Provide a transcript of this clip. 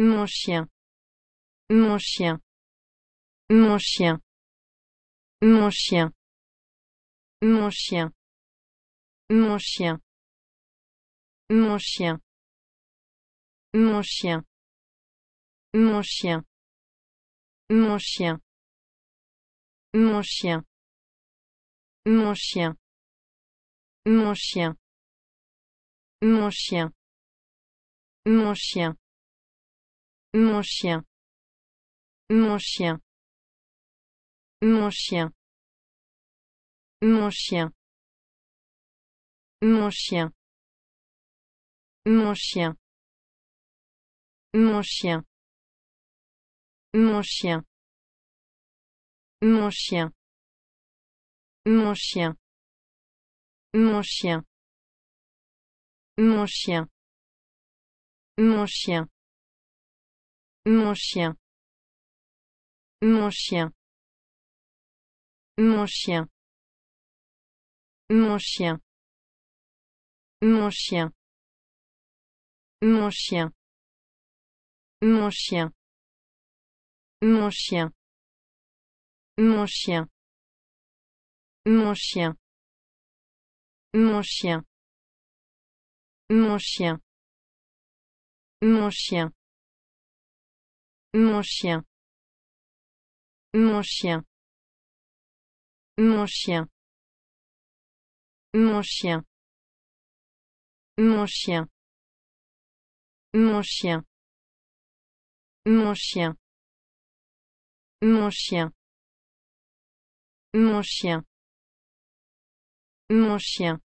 Mon chien. Mon chien. Mon chien. Mon chien. Mon chien. Mon chien. Mon chien. Mon chien. Mon chien. Mon chien. Mon chien. Mon chien. Mon chien. Mon chien. Mon chien. Mon chien. Mon chien. Mon chien. Mon chien. Mon chien. Mon chien. Mon chien. Mon chien. Mon chien. Mon chien. Mon chien. Mon chien. Mon chien. Mon chien. Mon chien. Mon chien. Mon chien. Mon chien. Mon chien. Mon chien. Mon chien. Mon chien. Mon chien. Mon chien. Mon chien. Mon chien. Mon chien. Mon chien. Mon chien. Mon chien. Mon chien. Mon chien. Mon chien. Mon chien. Mon chien. Mon chien.